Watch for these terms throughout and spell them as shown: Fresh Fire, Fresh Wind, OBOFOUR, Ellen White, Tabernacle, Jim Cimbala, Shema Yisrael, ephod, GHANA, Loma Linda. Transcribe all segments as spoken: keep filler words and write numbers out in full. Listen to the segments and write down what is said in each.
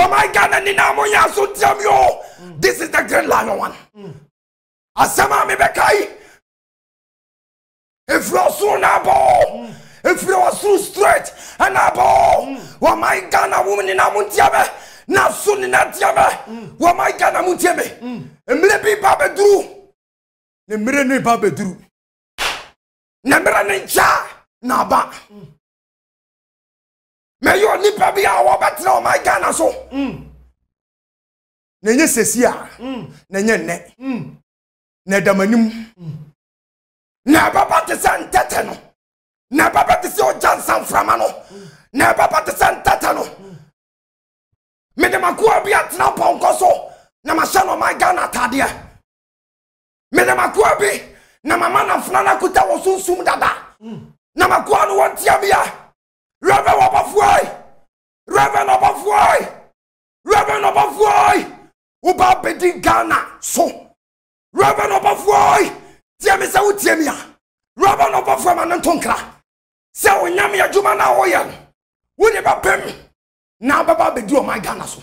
Oh my God, and in Amoya, so damn you. This is the Grand Lion one. Asama me bekai. If you're soon abo, if you're so straight, and abo. Oh my God, a woman in Amuntiabe. Now soon in Atiabe. Oh my God, Amuntiabe. And maybe Baba Drew. The Mirene Baba Drew. Nemerancha. Naba. Mais yo ni pas bien au battre au my Ghana so. Hmm. Nenye sesia. Hmm. Nenye ne. Hmm. Na damanim. Hmm. Na papa te santata no. Na papa te so jansan frama no. Na papa te santata no. Me de makua bia tena ponko so. Na masha no my Ghana tade. Me de makua bi na mama na fnana kuta wo sunsum dada. Hmm. Na makua no wantia bia. Reverend Obofour, Reverend Obofour, Reverend Obofour, Uba Bedi Ghana, so Reverend Obofour, Tiami Sawu Tiamia, Reverend Obofour Manantonkra, Sawu Nyamia Jumana Oyan, Wuniba Pem, Na Baba Bedi my Ghana so.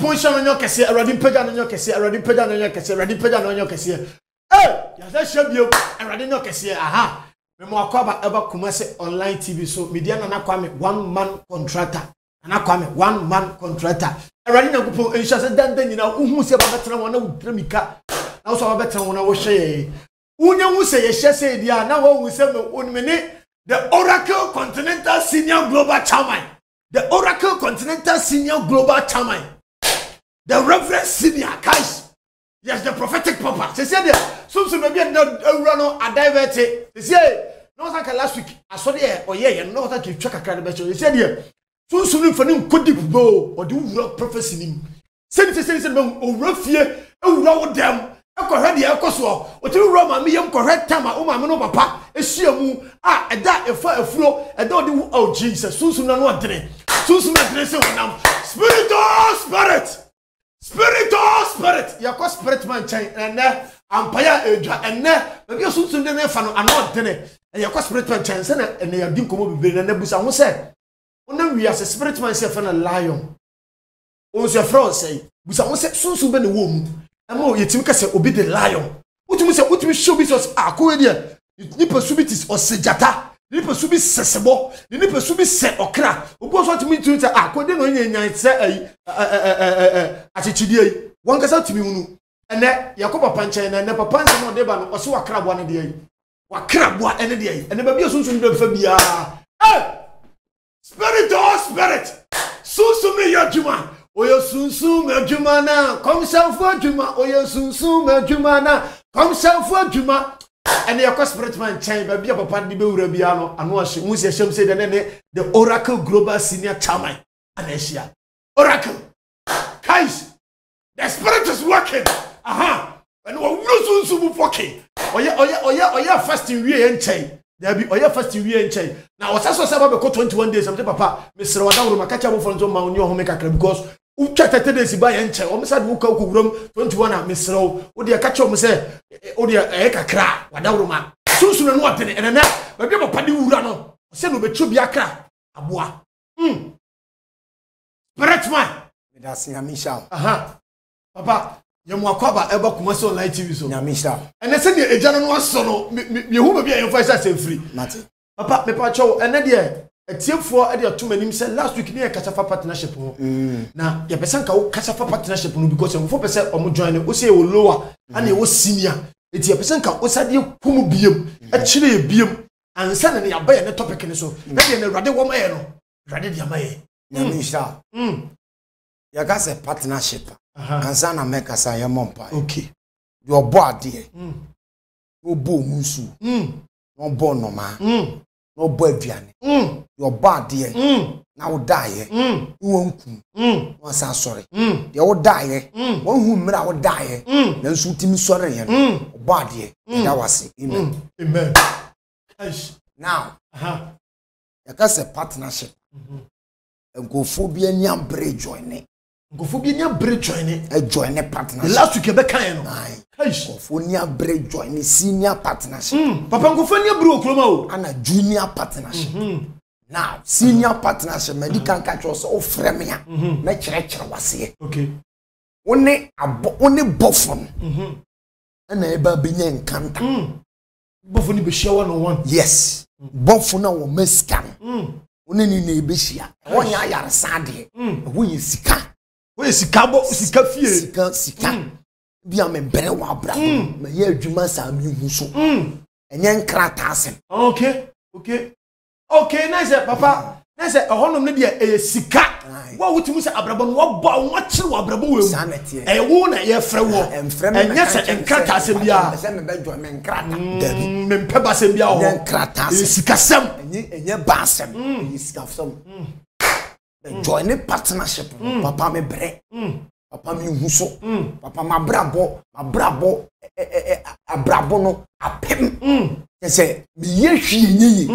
Poncha nyo kese eradi pega nyo kese eradi pega nyo kese eradi pega nyo kese eh ya sa shebio eradi nyo kese aha me mo akoba eba Kumasi online tv so media na nakwa me one man contractor anakwa me one man contractor eradi na kupo ensha se dande nyina uhu se ba betra wona udramika na so ba betra wona wo hye unya hu se ye hye se dia na wo hu se me unmene the Oracle Continental Senior Global Chairman the Oracle Continental Senior Global Chairman the Reverend Senior Kais. Yes, the prophetic papa. They said, some maybe not a diverted. They said, no, like last week. I saw the oh yeah, you know that you check a kind of they said, yeah, so soon for him could you go or do rock prophecy him. Send to say, oh, rough here, oh, row them. I correct the alcohol. What you rob my medium correct time, oh, my no papa, a sheer moon. Ah, and that a fire flow, and don't do oh, Jesus, soon soon and one day. Soon soon, I dress on spirit, oh, spirit. Spirit or spirit, you call spirit man chain and there empire and there maybe you soon soon then fano anot dene and you call spirit man chain say na ya din komo bibere na busa ho say ona wi as spirit man say fano lion on say France say busa ho say soon soon be ne wo mu e ma o yetim ka say obi the lion utumi say utumi show business akwe dia ni possibilities or sejata ni possibi sesebo ni possibi se okra obo so timi tumi say akode no nyanyan say ai atichidi ai wan kasa timi hunu ene yakoba panche na ne papa no deba no oso wakrabo ne de ai wakrabo ene de ai ene ba bi sunsun de fa bia eh spirit or spirit sunsun me yajuma oyo sunsun me yajuma na come self yajuma oyo sunsun me yajuma na come self yajuma and your spirit man chain baby papa di be wura bia no ano ahye mu se hye say de ne the Oracle Global Senior Chairman Anesia Oracle Kais the spirit is working aha and we will soon fucking oya oya oya oya fasting we en chain there be oya fasting we en chain na osaso se ba ko twenty-one days am say papa me sere wada wura makacha bo fonzo ma oni ho me kakra because u chata thirty days ba en chain o me sad wo ka ko wuram twenty-one am me sere wo de ka cho me say o de e kakra wada wura ma sunsun no atene enana ba bi papa di wura no se no be cho bi akra aboa mm Bretman that's Nyamisha. Aha. Papa, you mwakwaba eba Kumasi online T V so. Nyamisha. And I said the ejana no aso no me me hu be your voice say free. Mate. Papa, me pa cho and there atiefo e dey to manim say last week na Kasafa partnership ho. Na ya person ka Kasafa partnership no because you four percent omo join e o say o lower and e o senior. It ya person ka o sade kum biem, a chire biem and send na ya ba ya ne topic ni so. Na dey na Rade wo maye no. Rade dia maye. Nyamisha. Mm. You got a partnership. And Zana make us a mom pie. Okay. Your body. No boo musu. No bone no man. No boy vian. Your body. Now die. You won't come. Once I'm sorry. You will die. One whom I will die. Then shoot him sorry. Body. That was it. Amen. Amen. Now, you got a partnership. And go phobia nyam bread joining. Il faut bien joiner joiner partnership. Là sur Québec quand il faut ni joiner senior partnership. Papa on fait ni bro Kromao. On a junior partnership. Now senior partnership me dit quand catch us au frère me. Na chere chere wase. Okay. On est on est bofon. Mhm. Na e ba be nya nkanta. Bofon be share one on one. Yes. Bofon na wo meskan. Mhm. On est ni na be share. On ya yarsa de. Wo yin sika. Oui, c'est cabo, c'est café. C'est quand, c'est quand. Bien, mais bien, ou abra. Mais il y a du mal, ça a mis mousson. Il y a un cratasse. Ok, ok. Ok, nice, papa. Nice, on a mis un sika. Ou tu me dis, abrabon, ou bon, ou tu ou abrabon. Ça n'est pas. Et où est un frère? Un frère, un cratasse bien. C'est un bel joint, un cratasse. Même pas basse bien. Un cratasse. C'est cassem. Il y a basse. Il y a basse. Joiner partnership. Papa me bré. Papa me husso. Papa ma brabo. Ma brabo. A brabo non. A pem. C'est bien fini.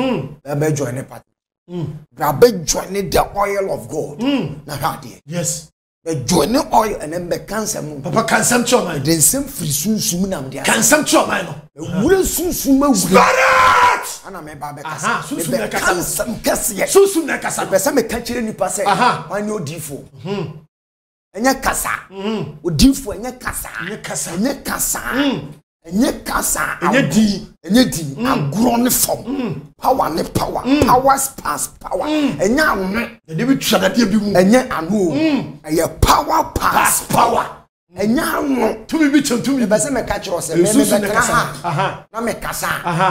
Rabbe joiner partnership. Rabbe joiner the oil of God. Na hadi. Yes. The joiner oil and then be cancer. Papa cancer choma. The same free soon soon na mdia. Cancer choma no. Wure soon soon ma wure. Ana me ba be kasa. Me kasa mkasiye. Susu na kasa. Pesa me kanchire ni pase. Aha. Wani odifo. Mhm. Enye kasa. Mhm. Odifo enye kasa. Enye kasa. Enye kasa. Mhm. Enye kasa. Enye di. Enye di. Agro ne form. Power ne power. Powers pass power. Enye anu. Enye bi twadade bi mu. Enye anu. Enye power pass power. Enye anu. Tu mi bi chon tu mi. Pesa me kanchire ose. Susu na kasa. Aha. Na me kasa.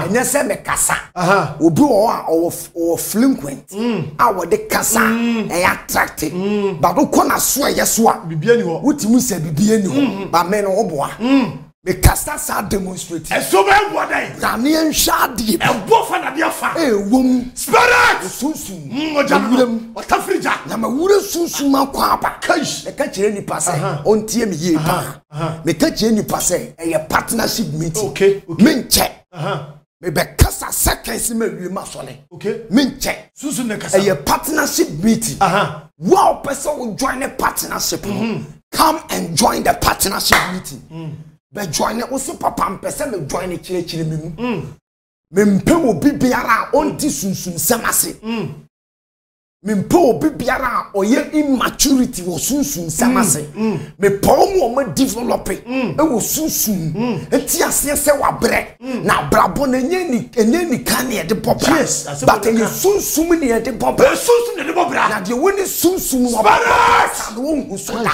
Enye se me kasa. Aha. Obi o a o flinquent. A wo de kasa e attracted. But o kona so e so a bibia ni ho. Wutimu se bibia ni ho. Ba me no oboa. Me kasa sa demonstrate. E so be wo dai. Dani en sha di. E bo fa na dia fa. E wom. Spirit. Sunsun. Mo janam. O ta frija. Na ma wure sunsun ma kwa ba. Kai. E ka kire ni pase. On tie me ye ba. Me ka kire ni pase. E ye partnership meeting. Okay. Men check. Aha. Mais kasa seconds me lui ma sonné. OK. Minche. Susu ne kasa. A partnership meeting. Aha. Wow, person will join a partnership. Come and join the partnership meeting. But join also papa person me join e chire chire me mu. Me mpe obi biara on ti sunsun samase. Me mpe obi biara oye immaturity wo sunsun samase. Me pom wo me develop e wo sunsun. Enti ase se wa bre. Na brabo na nye ni enye ni kan e de popra. But enye sunsun ni e de popra. Sunsun ni de popra. Na de wo ni sunsun wo ba. Wo ngusu la.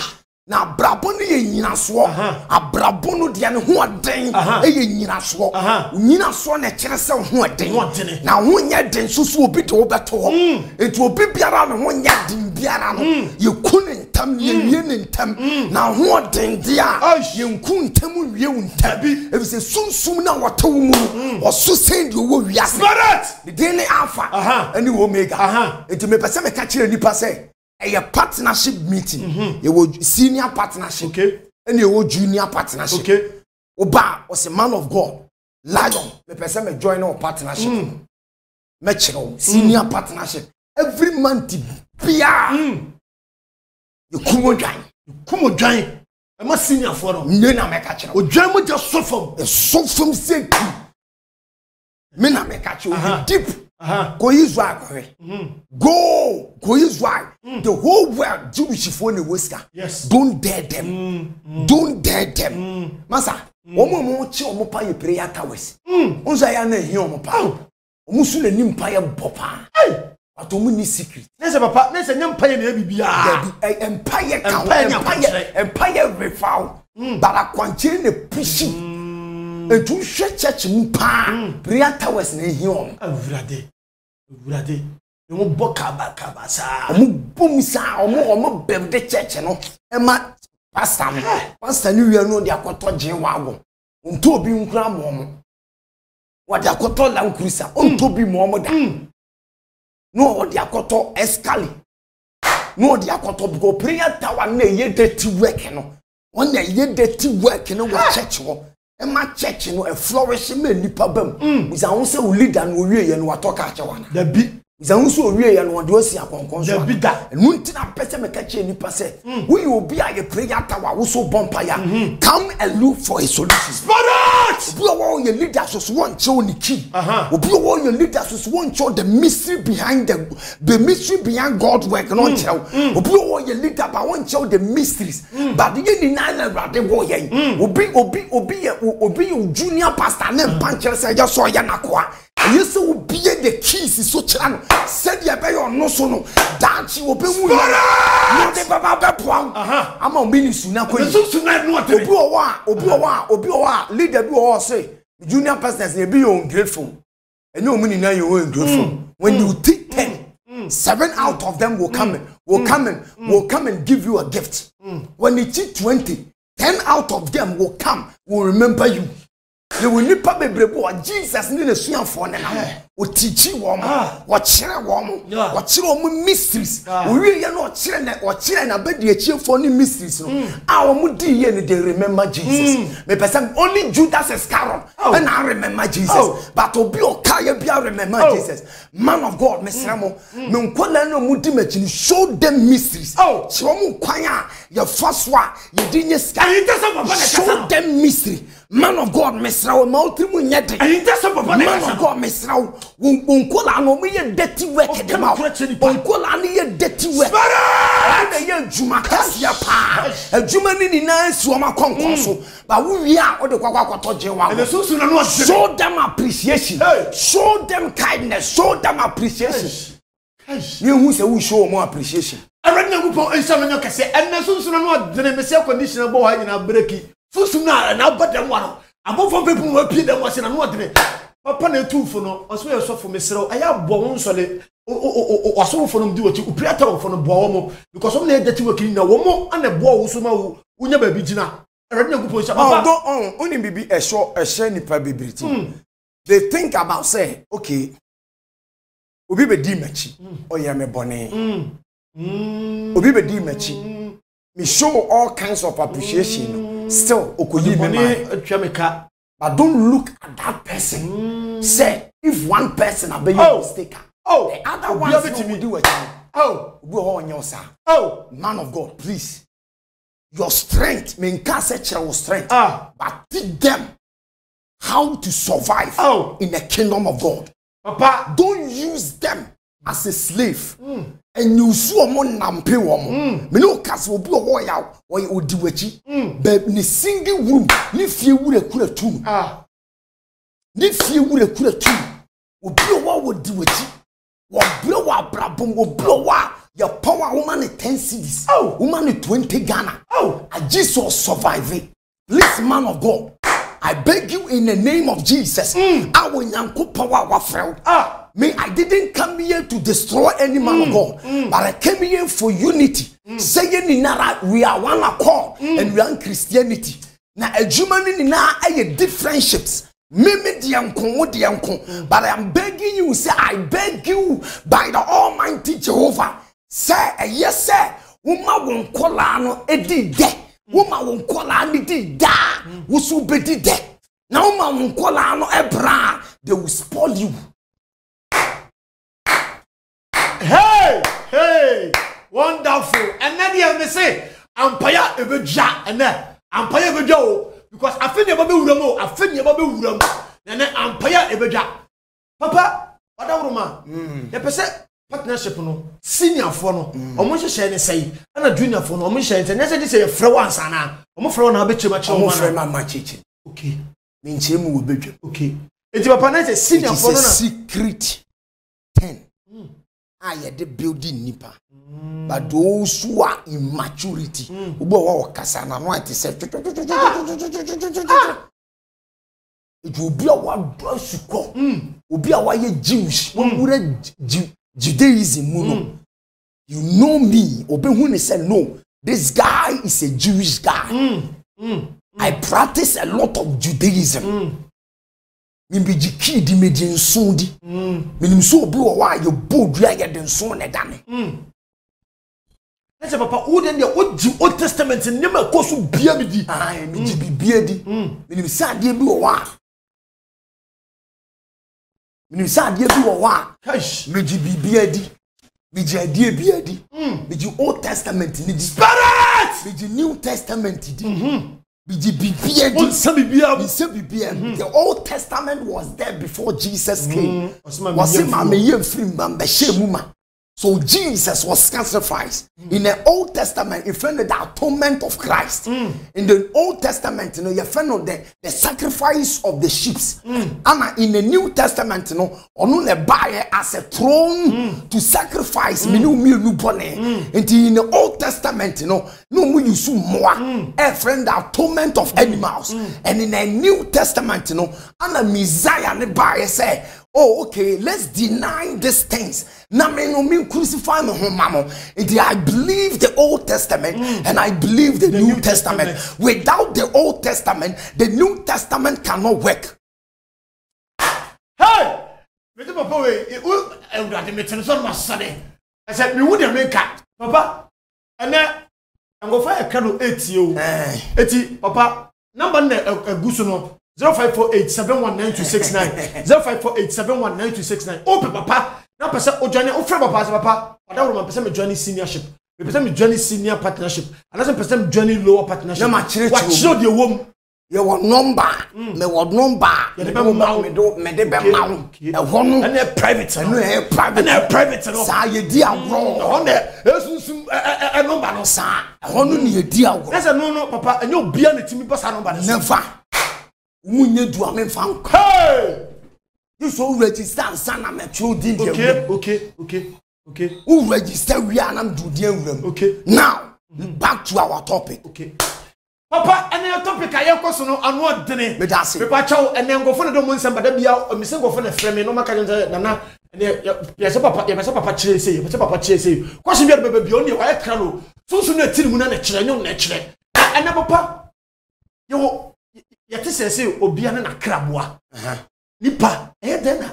Na brabo no ye nyinaso abrabo no de ne ho aden e ye nyinaso nyinaso na kire se ho aden na ho nya den susu obi de obeto ho etu obi biara no ho nya den biara no ye ku ne ntam ye ye ne ntam na ho aden dia ye nku ntam wie untabi e bi se sunsum na wotaw mu o so send yo wo wiase spirit the daily alpha and the omega etu me pese me ka kire ni pase. Et a partnership meeting. Mm-hmm. You will senior partnership. Okay. And you will junior partnership. Okay. Oba was a man of God. Lion. The person may join our partnership. Mm. Metro senior mm. partnership. Every month, Pia. You come join. You come join. I must senior for them. You na make catch. You join me just so from. So from safety. Me na make catch. You deep. Uh-huh. Go Israel, mm-hmm. Go, go Israel. Mm. The whole world Jewish phone whisker. Yes. Don't dare them. Mm. Don't dare them. Mm. Masa, omo mo chi omo pa ye prayer towers. Onza ya na hin omo pa. Omo su na nim pa ye bopa. Hey, but omo ni secret. Nese papa, nese nyam pa ye na bibia. Empire ka, empire, empire refound. Bara kwanche ne pushi. Et tout church mpa prayer towers na hiom avurade avurade mo boka baka basa mo bom sa mo mo bem de church no e ma pastor mo pastor ni wian no de akoto je wago onto obi nkura mo mo wa de akoto la nkurisa onto bi mo mo da no wa de akoto escali no de akoto go prayer tower na ye dirty work no on na ye dirty work no wa church wo. And my church, you know, a flourishing man, you problem. We say, we lead and we are, you know, talk at you. The big Ils ont aussi oublié à nous dire si à concourir. Nous ne t'as pas fait me cacher ni passer. Oui, au bien les prières tawa ou so bon paya. Come and look for a solution. Spirit. Obi owo your leaders just want show the key. Obi owo your leaders just want show the mystery behind the the mystery behind God work. No tell. Obi owo your leader but want show the mysteries. But the end nine rather go here. Obi obi obi obi your junior pastor na pancher say just so ya nakwa. Yes, we obey the keys. It's so challenging. Said you obey your no so no. That you obey we. No de baba be poang. Aha. I'm on ministry now. Obi owa, obi owa, obi owa. Leader bi owa say junior pastors they be ungrateful. And you mean now you ungrateful. When you take ten, seven out of them will come, will come and will come and give you a gift. When you teach twenty, ten out of them will come, will remember you. They will not pay me bread. Jesus need a sweet phone now. We teach you warm, we share warm, we share warm mysteries. We really know share na, we share na bed the share phone mysteries. Our mudi here they remember Jesus. Me person only Judas Iscariot and I remember Jesus. But Obi Okaye Bia remember Jesus. Man of God, me siramo. Me unkwala no mudi me chini show them mysteries. Show me kwanya your first one, you didn't show them mystery. Man of God, me siramo. Me ultimu nyete. Man of God, me siramo. On call an omiye dirty work them out. On call an omiye dirty work. Spirit. An omiye juma kasiya pa. Juma ni ni na suama konkoso. But we are ode kwa kwa kwato jewa. Show them appreciation. Show them kindness. Show them appreciation. You who say we show more appreciation. I read na kupo insha mnyo kase. And na susu na no dene mesiya conditioner bo hayi na breaki. Susu na na badem wano. Abo from people who pay them wasi na no dene. Papa ne tu fono oswe osofo mesero aya bowo nsole osofo fono mdi wati upriata fono bowo mo because some na dati wakini na womo ana bowo so ma wo unya ba bi gina erade na gupo sha papa go on oni bibi ehso ehse ni pa bibriti they think about say okay obi be di machi oya me bone obi be di machi me show all kinds of appreciation still okoyi me ma atwa me ka. But don't look at that person. Mm. Say, if one person obey your mistake, oh, the other one will do it. Oh, go on yourself. Oh, man of God, please. Your strength, me can't say your strength, ah. But teach them how to survive oh. in the kingdom of God. Papa, don't use them as a slave. Mm. And you saw mon nampe woman. Me no cast will be a royal or you do a chi. But in a single room, if you would have could a two. Ah, if you would have could a two, will blow out would do a chi. Will blow out brabum, will blow out your power woman in ten cities. Oh, woman in twenty Ghana. Oh, I just saw surviving. Please, man of God, I beg you in the name of Jesus. I will not go power our friend. Ah. Me, I didn't come here to destroy any man of God, mm. but I came here for unity. Mm. Saying in Nara, we are one accord mm. and we are in Christianity. Now, a human in Nara, I have different ships. But I am begging you, say, I beg you by the Almighty Jehovah. Say, yes, sir, woman won't call on a deed. Woman won't call on a deed. Wosu be deed. Now, woman won't call on a bra. They will spoil you. Hey, hey, wonderful. And then you have say, Empire ever ja, and then Empire ever do because I feel never be uramo, I feel never be uramo. And then Empire ever ja. Papa, other woman, the person partnership no senior for no. Omo share ne say, and a junior for no. Omo share ne say this is free one sana. Omo free one na be chema chema. Omo free mama chichi. Okay. Me chemu we be. Okay. Enti papa na say senior for no na secret ten. I had the building nipper, mm. but those who are immaturity, who go Kasana want to say, it will be our brush to call, will be our Jews, one would Judaism. Mm. You know me, open when they said, no, this guy is a Jewish guy. Mm. Mm. I practice a lot of Judaism. Mm. Mimbiji ki di meji nsundi. Minimso obiwa wa yo bodu ya yede nsone dane. Nese papa o den de o di Old Testament ni me ko so bia bi di. Ah, mi ji bi bia di. Minimsa de bi wa. Me say die bi wo wa. Me di bibia di. Me di die bibia di. Me di Old Testament ni disparate. Me di New Testament di. Mhm. Me di bibia di. Say bibia, me say bibia. The Old Testament was there before Jesus came. Was him am yem film bamba shemu ma. So Jesus was sacrificed. Mm. In the Old Testament, you find the atonement of Christ. Mm. In the Old Testament, you know, you find the, the sacrifice of the sheep. Mm. And in the New Testament, you know, on the buyer as a throne mm. to sacrifice. Mm. Mm. And in the Old Testament, you know, no you see more a friend the atonement of animals. Mm. And in the New Testament, you know, and the Messiah the buyer say, oh, okay, let's deny these things. Now, me no me crucify me home, mama. I believe the Old Testament mm. and I believe the, the New, New Testament. Testament. Without the Old Testament, the New Testament cannot work. Hey! I said, me would make cat, Papa. And then I'm going to find a candle eighty, Papa. Number a goose no. zero five four eight seven one nine two six nine zero five four eight seven one nine two six nine. Open papa. Now person o join o friend papa papa. Other woman person me join seniorship. Me person me join senior partnership. Another person me join lower partnership. Now mature. What show the woman? Your number. Me what number? You dey be mouth me do me dey be mouth. E hono. And e private. And e private. And e private no. Sa ye di agro. On there. Esunsun e number no sa. E hono ni ye di agro. Say no no papa. And you bia na timi pass number. Never. Hey! You so register and sign a metro deal. Okay, okay, okay, okay. Who register we are and do deal room. Okay. Now, mm-hmm. back to our topic. Okay. Papa, any topic I have question on what dinner. But that's it. Papa, chow, and then go for the months and but be out a missing go for the frame. No, my calendar, Nana. And yes, Papa, yes, Papa, chase you, Papa, chase you. Question your baby beyond your white canoe. So soon a tin moon and a children, no naturally. And now, Papa, you. Yati sese obiane na kraboa nipa eh den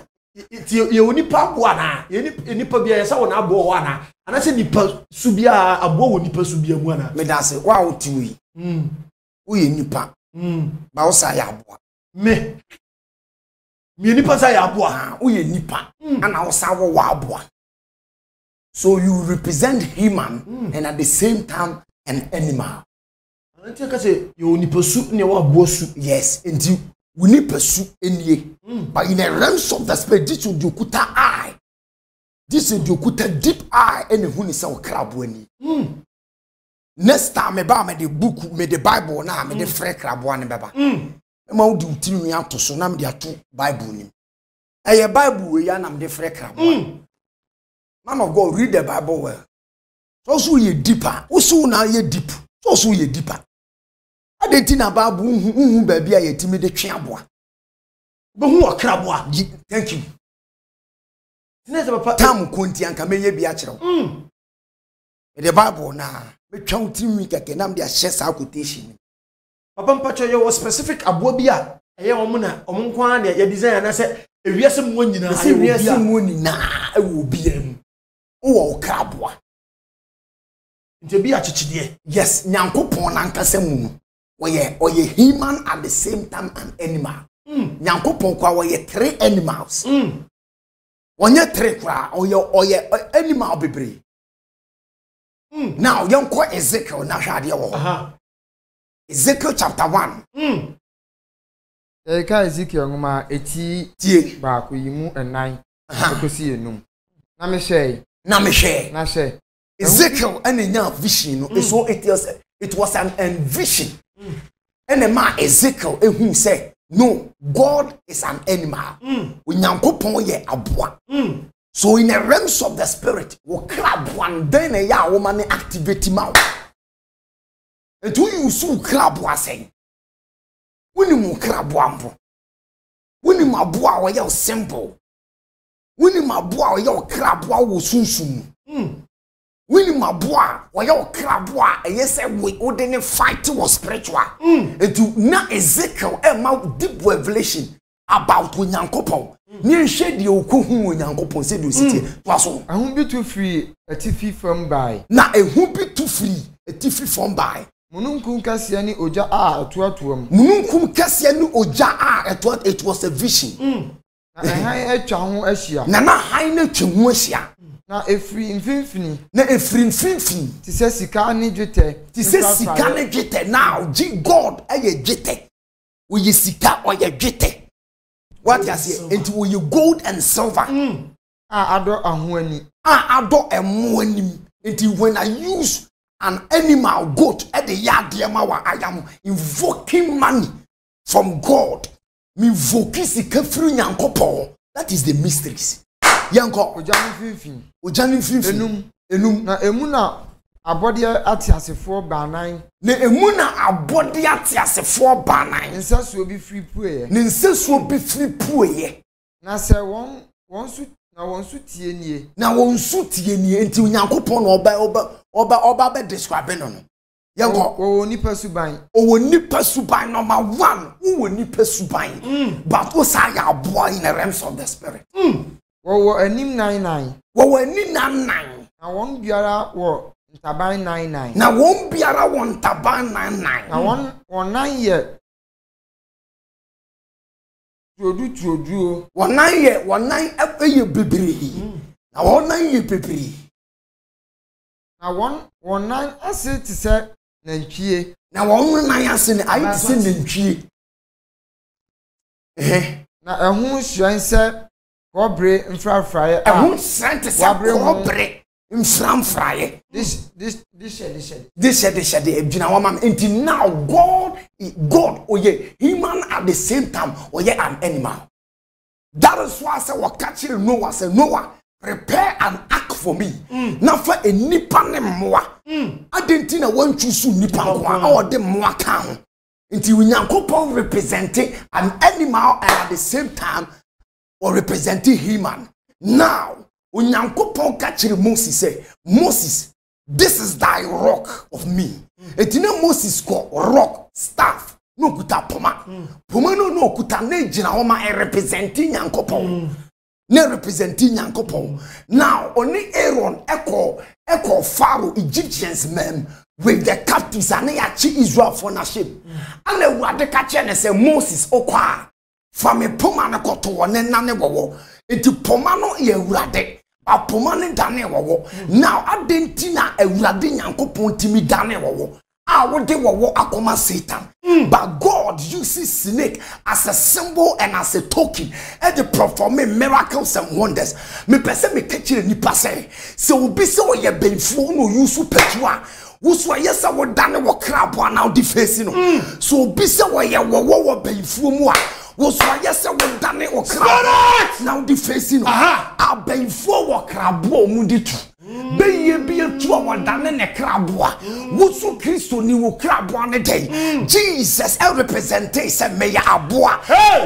ye onipa boa na ye nipa bia yesa wona boa wana ana se nipa subia aboa woni pa subia mu ana me da se wa otiwi mm wo ye nipa mm ba wo sa ya aboa me me nipa sa ya aboa ha wo ye nipa ana wo sa wo wa aboa. So you represent human mm. and at the same time an animal. Yes, indeed. We need pursue any. But in the realms of the spirit, this is the Kuta eye. This is the Kuta deep eye. And the Huni Sao Krabwani. Next time, I the book, me the Bible, now, me the Frank Krabwani Baba. I'm out to tell me out to Sonam, there are two Bible. A Bible, we are the Frank Krabwani. Man of God, read the Bible well. Also, you're deeper. Also, now you're deep. Also, you're deeper. I didn't think about who baby I intimidated Crabwa. But who are Crabwa? Thank you. Tamu Kunti and Camille Biachero. The Bible now, the counting week I can be a chess quotation. Papa Pacho was specific abobia, a young woman, a monk, a design, and I said, if we are some women, I say, we are some women, I will be him. Oh, Crabwa. Yes, Nyankopon and Casemu. Or ye human at the same time an animal. Nyankopon kwa ye three animals. One ye three kwa or your or ye animal baby. Now young kwa Ezekiel Nashadia. Ezekiel chapter one. Eka Ezekiel ma eighty baku yimu and nine. Namishe. Namishe. Nashe. Ezekiel and a vision. So it was it was an envision. And a man Ezekiel and who said, no, God is an animal. Mm. So in the realms of the spirit, we crab one then a ya woman activate him out. And who you so crab was saying? When you crab one, when you my boy your symbol, when you my boy your crab will soon. When my boy, or your crab, yes, we wouldn't fight was spiritual. And to now Ezekiel, a mouth deep revelation about Winyankopo. Near shade you cook whom Winyankopo said to city. I won't be too free, a tiffy from by. Now I won't be too free, a tiffy from by. Mununkum Cassiani Oja are at what room. Mununkum Cassiani Oja are at what it was a vision. Nana haine chumwesia. Na efri infinfini. Na efri infinfini. Ti se sika ni jete. Ti se sika ni jete. Now, God aye jete. Uye sika oye jete. What you say? It will you gold and silver. Mm. Ah, ado ahoni. Ah, ado emoni. It is when I use an animal goat at the yard, I am invoking money from God. Me invoking sika fru nyankopo. That is the mysteries. Yanko. Ojani finfin. Ojani finfin. Enum. Enum. Na emuna abodi ati asefo banan. Ne emuna abodi ati asefo banan. Nsesu obi free prayer. Ne nsesu obi free prayer. Na se won won su na won su tie nie. Na won su tie nie enti Nyankopon no oba oba oba oba be describe no no. Yanko. Wo oni pasuban. Wo oni pasuban number one. Wo oni pasuban. But wo say aboa in the realms of the spirit. Mm. Wo enim ninety-nine. Wo enim ninety-nine. Na won biara wo Taban nine nine. Now one biara one taban nine nine. Now one one nine year. Trodu trodu. One nine year one nine every year bibiri. Now one nine year bibiri. Now one one nine asset to say nenchie. Now one nine asset I say nenchie. Eh. Now a who should say cobre infrafry. A who should say cobre. In Fram Fry, this, this, this, this, this, this, this, woman. Until now, God, God, oh yeah, human at the same time, oh yeah, an animal. That is why I said, "What catching Noah? Say Noah, prepare an ark for me. Now for a nippane moa. I didn't think I want to see nippane moa or the moa town. Until we now couple representing an animal and at the same time, or representing human. Now." Moses said, Moses, this is thy rock of me. And you know Moses called rock, staff, no kuta poma. Poma no no kuta ne jinahoma and representing Nyankopon. Ne representing Nyankopon. Now, only Aaron, Echo, Echo, Pharaoh, Egyptians, men, with the captives, and they achieve Israel for Nashib. And they were the catcher and say, Moses, Okwa, from a poma na koto, and then Nanewawo. It is poma no irade. A permanent Daniel war. Now, I didn't know a Radin Yanko Pontimi Daniel war. I would do war a common Satan. But God uses snake as a symbol and as a token and to perform miracles and wonders. Me person me catching ni passe. So be so ye ben fool no use petua. Wuswa yes I would done a crab one out defacing. So be so ye were ben fool. Was why yes, I will done it or crab. Now the facing, aha, I'll be forward crab, mundit. Be ye be a two hour done in a crab. What's so Christo new crab one a day? Jesus, a representation may a boa.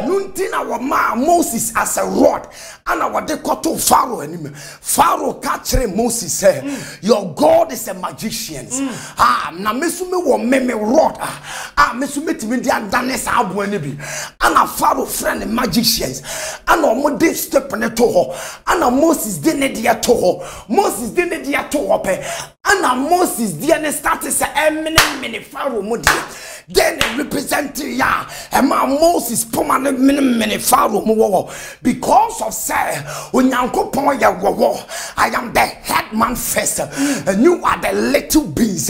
Nuntin our ma Moses as a rod, and our decoto Pharaoh and him. Pharaoh catching Moses said, your God is a magician. Ah, now Messume will meme rod. Ah, Messumit Mindian Danes Abuanibi. And a Pharaoh friend and magicians. And our Monday step on a toho. And our Moses didn't dear toho. Moses didn't dear toho. And our Moses didn't start as a eminent mini Pharaoh Modi. Then represent ya and my Moses permanent mini Pharaoh because of say when I am the head man first and you are the little bees.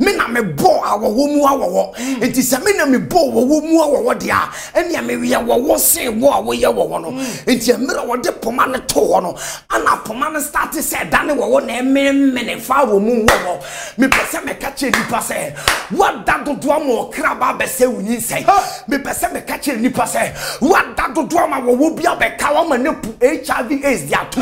Me na me bo our womu our it is a mina me bo womu our dia and ya me we are say wa we are one it's a mirror what the permanent to one and a permanent started said Danny were one mini Pharaoh moon me person me catch it passe what that do more. Crab be se wuni say me pese me catche ni pase what that do drama wo bi abeka wo ne pu H I V AIDS dia to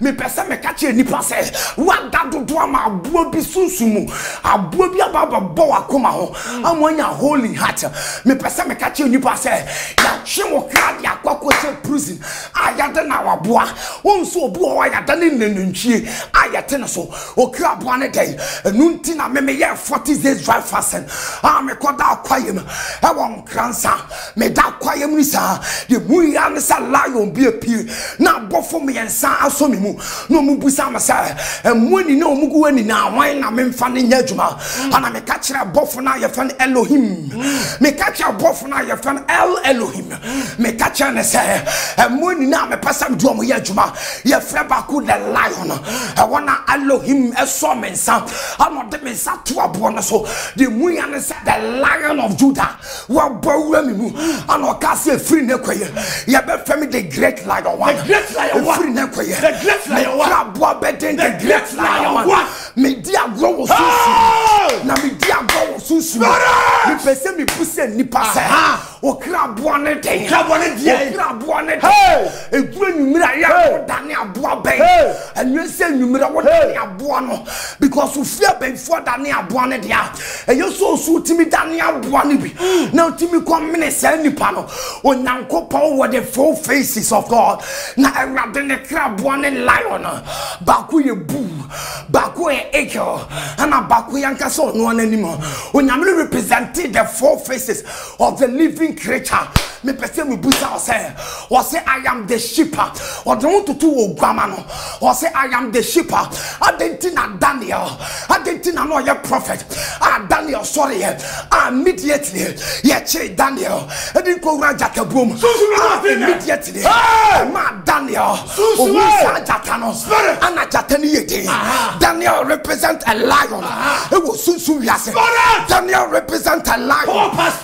me pese me catche ni pase what that do drama abuo bi sunsumu abuo bi ababa bo akoma ho amanya holy heart me pese me catche ni pase ya hwe wo crab ya kwakose prison ayade na waboa won so obu o ayade ne nenunchie ayate ne so o crab one day enunti na me me ye forty days dry fasting ah me da kwayem e won kransa me da kwayem ni sa de muya ne sa lion bi apie na bofo me yensa aso me mu no mu busa ma sa e moni na omugu ani na wan na me mfa ne nya djuma ana me ka kire bofo na ye fan Elohim me ka kire bofo na ye fan El Elohim me catcher ne say. Moni na me pasam duomo ya juma. Ye freba ku the lion. I wanna allow him a summon sa. I'm not me sa tuwa buona so. The moni ne say the lion of Judah. Wa bowe mi mu. Ano kase free ne koye. Ye be femi the great lion one. The great lion one. Free ne koye. The great lion one. Fra boa beden the great lion one. Me dia grow susu. Na me dia grow susu. Me pese me puse ni pase. O kra boa ne dey. O kra boa ne dey. O kra boa ne dey. E dure numira ya dani aboa ben. And you say numira wo dani aboa no because you fear ben for dani aboa ne dia. E you so so timi dani aboa ne bi. Now timi come me say ni pa no. O nyankopon wo the four faces of God. Na erade ne kra boa ne lion. Baku ye boo. Baku e echo. Ana baku yanka so no animo. O nyame represented the four faces of the living creature. Me pese me busa o say. O say I am the shepherd. O don to to ogwama no. O say I am the shepherd. Adenti na Daniel. Adenti na no ye prophet. Ah Daniel sorry. Ah immediately ye che Daniel. E din ko wura jakabom. Immediately. Ma Daniel. O wura jakano. Ana jakani ye dey. Daniel represent a lion. E wo sunsun wiase. Daniel represent a lion. E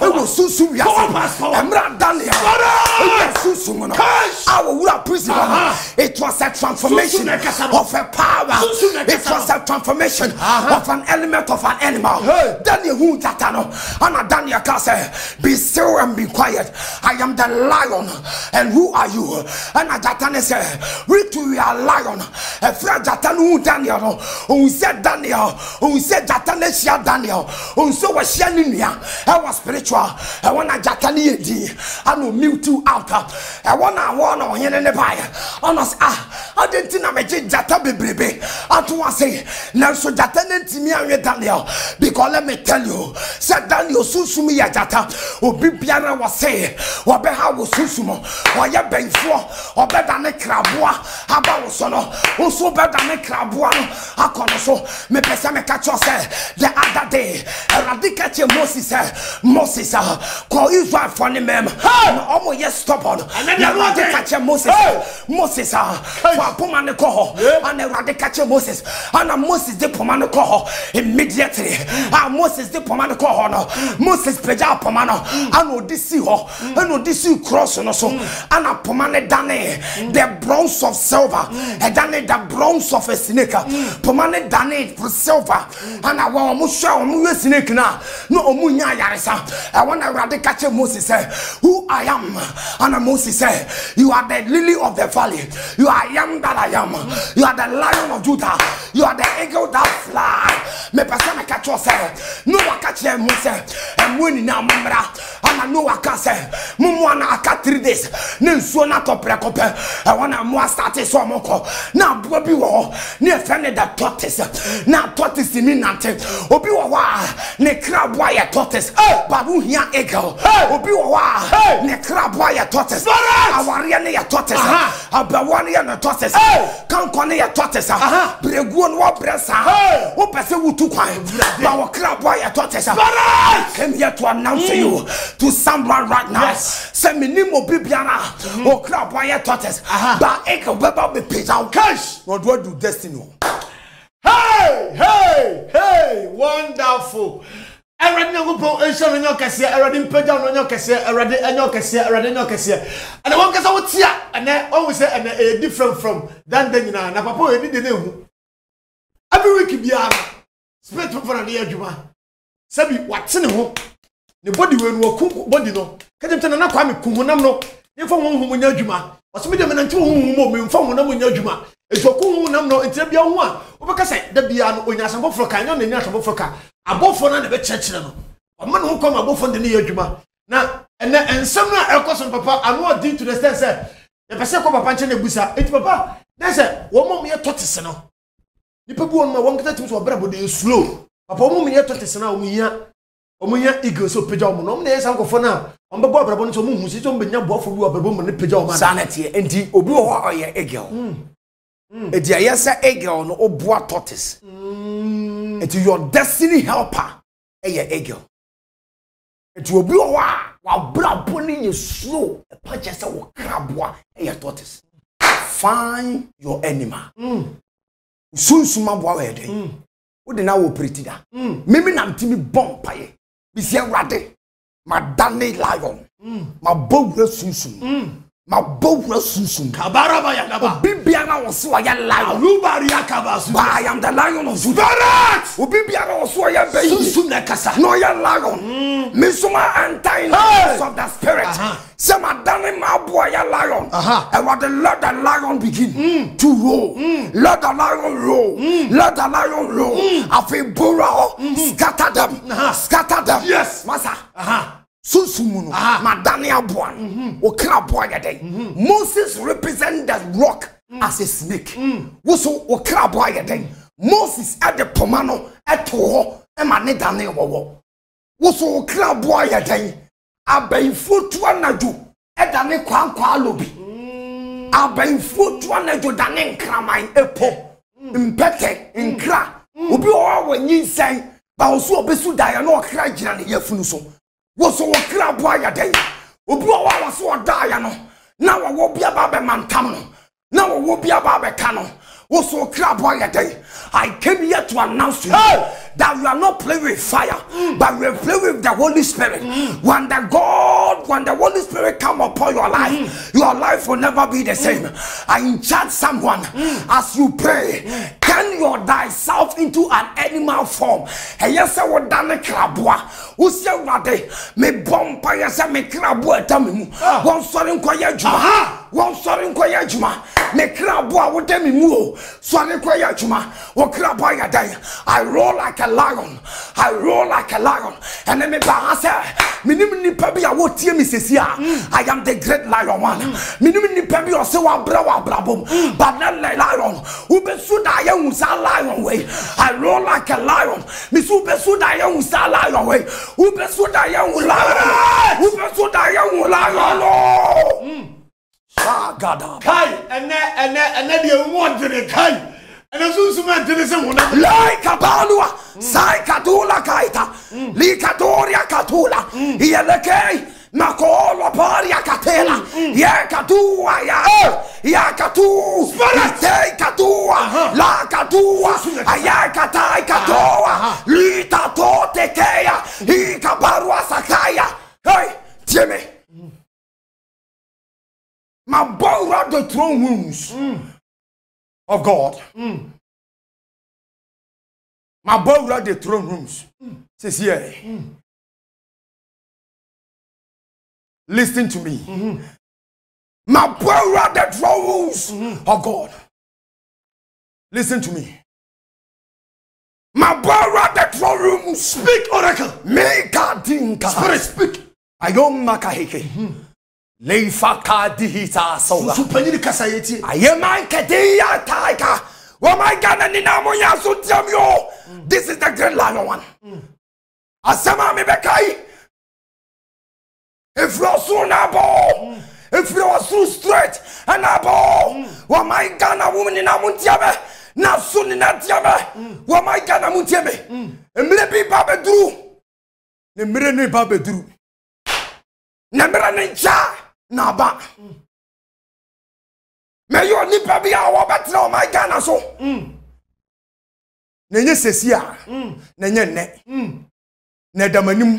wo sunsun wiase. Emra Daniel. Our prison. It was a transformation of a power. It was a transformation of an element of an animal. Daniel who tatano. Ana Daniel kase. Be still and be quiet. I am the lion. And who are you? Ana Jatane say, we too are lion. A friend Jatanu Daniel. Who said Daniel. Who said Jatane shia Daniel. Who so was shianinia. I was spiritual. I wanna Jatani di. I know me too out. I wanna wanna on here in the fire. Honest ah I didn't think I made Jata baby. I to say now so Jata didn't me and Daniel. Because let me tell you, said Daniel Susumi Jata, Obi Biana was say, Wabeha was Susumo, or ya bang for or better than a crabwa, Habawosono, also better than a crabwa, Hakonoso, me pesame catch yourself the other day. And Radicate Moses, Moses, call Israel for the mem. Almost yes, stop on. And then you want to catch Moses. Moses, for Pumanako, and they rather catch Moses. And a Moses de Pomanoco immediately. Ah, Moses de Pomanoco, Moses Peja Pomano, and Odisiho, and Odissu Cross and also, and a Pomane Dane, the bronze of silver, and Dane the bronze of a snake, Pomane Dane for silver, and I want Musha Muya Snake now, no Munya Yaresa. I want to rather catch Moses. Who I am, and Moses said, you are the lily of the valley, you are young that I am, you are the lion of Judah, you are the eagle that fly. Me person I catch yourself, no one catch them, Moses, and winning now, Mamra, and I know I can't say, Mumwana, I can't read this, no sooner to precope, I want a more started so moko. Now, Bobby War, near Fanny that tortoise, now tortoise in Nantes, Obiwa, ne crab wire tortoise, Babu here eagle, Obiwa. Ne crab wire tortoise, Awariane ya tortoise, Abawani ya tortoise, Kankone ya tortoise, Breguan wa bresa, Opese wutukwan, Bawa crab wire tortoise. I came here to announce to you, to someone right now, Seminimo Bibiana, O crab wire tortoise, Ba Eko Baba be paid out cash, or do I do destiny? Hey, hey, hey, wonderful. Already no go and show no kase already page down no kase already no kase already no kase and the one kase what here and always say and different from than then na papa e dey dey hu every week biara spirit for na adwuma sabi wate ne ho ne body we no ku body no ka dem tana na kwa me ku honam no ye fo won hu nya adwuma o so me dem na nti hu hu mo me fo honam nya adwuma e to ku hu nam no ntia bia hu a obeka say da bia no onya sanfo froka nya no nya sanfo froka abofo na be chechire no omo no ko abofo de ne yadwuma na ene ensem na ekoso papa anu odi to the sense e pese ko papa nche na busa eti papa na se wo mom ye totese no ni pebu on ma won kete tim so brabo de slow papa mom ye totese na omunya omunya ego so peja omo no na san ko fo na on be bo brabo no so mu hu si so be nya bo fo bu brabo mo ne peja omo sanete enti obi ho oye egel e dia yesa egel no obo totese. It's your destiny helper. Hey, Ego. It will be a while. Wa braboni yesuo epache se wo kraboa e your tortoise. Find your enemy. Mm. Sunsuma boa we dey. Wo de na wo pretida. Mimi na mtimi bomb paye. Bi se awrade. Ma dane lion. Ma bogwe sunsum. Ma bogwe sunsum. Kabaraba ya daba. Bibia na wo se wa ya lion. Rubari ya kabasu. I am the lion of Judah. Obibia na wo se wa ya be. Sunsum na kasa. No ya lion. Misuma antain of the spirit. Say ma dane ma boa ya lion. And what the Lord the lion begin to roll. Let the lion roll. Let the lion roll. Afi bora scatter them. Scatter them. Yes, master. Aha. Susumuno, Madame Abuan, Okraboyade. Moses represents the rock as a snake. Wusu Okraboyade. Moses at the Pomano, at Toro, and Manedane Wawo. Wusu Okraboyade. Abbey foot one nadu, Edane Quanqua Lubi. Abbey foot one nadu, Danen Kramine, Epo, Impete, in Kra. Ubi all when ye sang, Bausu Besuda, and all Krajan Yefunuso. Was so crab wire day. Ubro was so diano. Now I will be a barber mantano. Now I will be a barber cano. Was so crab wire day. I came here to announce to you that we are not playing with fire, but we are playing with the Holy Spirit. When the God, when the Holy Spirit come upon your life, your life will never be the same. I enchant someone as you pray. Turn your thyself into an animal form. And yes, I would done a crabwa. Who said what they may bomb by a semi crabwa tummy. One sorry Koyajuma. One sorry Koyajuma. Make crabwa with them move. Sorry Koyajuma. Or crabwa day. I roll like a lion. I roll like a lion. And then me bahasa. Minimini Pabi, I would tear Missus Ya. I am the great lion one. Minimini Pabi or so brava brabum. But not like lion. Who be so die. Lion way. I roll like a lion. Miss Ubesu Dayan was a lion way. Ubesu Dayan will lie. Ubesu Dayan will lie. Ah, God. Kai, and that, and that, and that you want to the Kai. And as soon as you met this one, like a balua, Saikatula Kaita, Licatoria Catula, Yeleke, Macola Paria Catela, Yakatua, Yakatu, Sparate Catua, La Catua, Ayakatai Catoa, Lita Totekea, Icabarua Sakaya. Hey, Jimmy. My bow round the throne wounds of God. Mm. My bow round the throne rooms. Mm. Says here. Mm. Listen to me. Mm -hmm. My bow round the throne rooms mm -hmm. of God. Listen to me. My bow round the throne rooms. Speak, oracle. Make a dinka. Spirit, speak. Ayom makaheke. Leifa kadi hita sola. Supanyiri kasayeti. Ayemai kadi ya taika. Wamai gana nina moya sutiamyo. This is the great lion one. Asema mebekai. If you are so noble, if you are so straight and noble, wamai gana woman nina muntiame. Na suni na tiame. Wamai gana muntiame. Emlebi babedru. Nemrene babedru. Nemrene cha. Naba. May your nipper be our battle, my Ghana so. Nene Cecia, Nene, Nedamanum,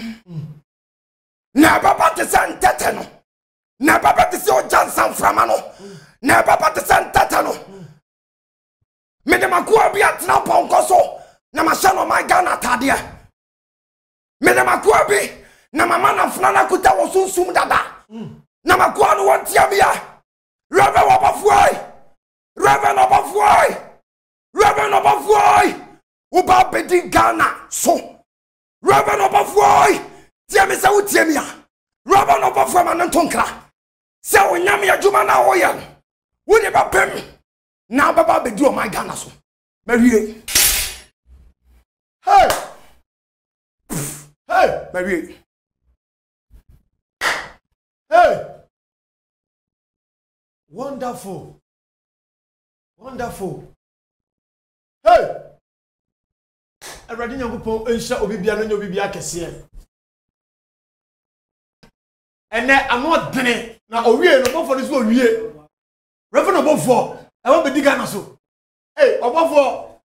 Nababa the San Tatano, Nababa the Sir Johnson Framano, Nababa the San Tatano, Medamakua be at Napon Coso, Namasano, my Ghana Tadia, Medamakua be Namamana Flana Kutawosu Sumdada. Namakwa no wantiabia. Reverend Obofour. Reverend Obofour. Reverend Obofour. Uba bedi Ghana so. Reverend Obofour. Tiami sa utiemia. Reverend Obofour manantonkra. Se onyame adwuma na hoye. Wo ne babem. Na baba bedi o my Ghana so. Mawie. Hey. Hey, mawie. Hey. Wonderful. Wonderful. Hey. Everybody, you go pon ensha obi bia no obi bia kese. and then I'm not done. Now, we are not for this one. We are Reverend Obofour. I want to dig on us. Hey, Obofour.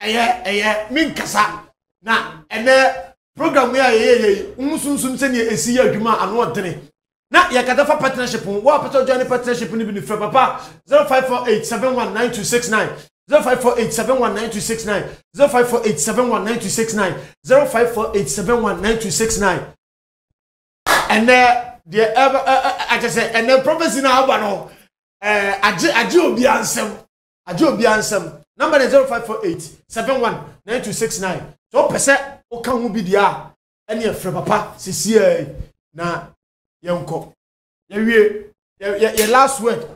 Hey, hey, min kasa. Now, and then program we are here. Umusun sum seni esi ya juma. I'm not done. Now, you can have partnership. What person join partnership? You need to Papa zero five four eight seven one nine two six nine. zero five four eight seven one nine two six nine zero five four eight seven one nine two six nine zero five four eight seven one nine two six nine and then the ever I just said and then prophecy now no eh aje obi ansem aje obi ansem number is zero five four eight seven one nine two six nine so person o kan hu bi dia ene efre papa sisi eh na yenko ye wie ye last word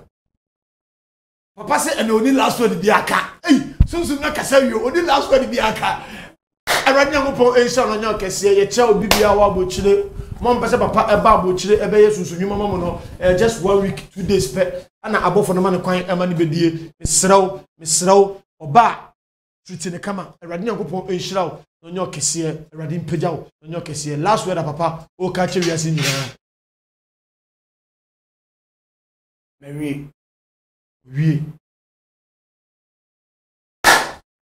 Papa say and only last word biaka. Hey, sunsun na kasa wi only last word biaka. Aranya ngopo ensha no nya kese ye cha obi bia wa bochire. Mo mpese papa eba bochire ebe ye sunsun nyuma mo no just one week two days pe. Ana abofo no ma ne kwan ama ne bedie. Mesrew, mesrew oba tuti ne kama. Aranya ngopo ensha wo no nya kese. Arade mpagya wo no nya kese. Last word papa o ka che wi ase nyina. Mary Oui.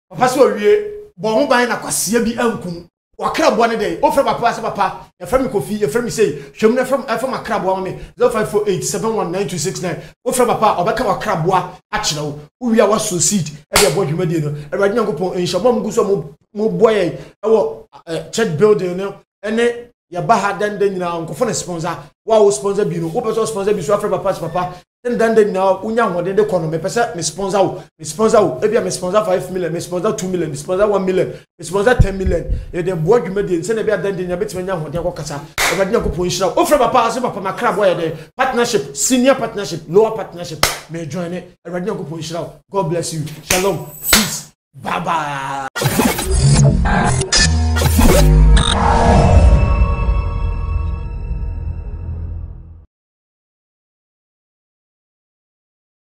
Papa so oui, bon on na kwasia bi ankum. Wa krabo ne dey. O papa se papa, e frem kofi, e frem sey, hwem na frem e frem akrabo me. zero five four eight seven one nine two six nine. O frem papa, obeka wa krabo a kire wo. O wi a wa succeed e dey bo dwuma dey no. E wadi nyankopon ensha bom guso mo mo boye e wo church building no. Ene ya baha dan dan nyina nkofo na sponsor. Wa wo sponsor bi no. O person sponsor bi so afre papa se papa. Then now, Unya Hode de Kono, me pesa, me sponsor ou, me sponsor ou, ebia me sponsor five million, me sponsor two million, me sponsor one million, me sponsor ten million, et de bois du médien, c'est nebia d'un d'un bête, mena Hode Wakasa, et va dire que pour une chance, offre papa, c'est papa ma crabe, partnership, senior partnership, lower partnership, mais join it, et va dire que pour une chance, God bless you, shalom, peace, bye bye.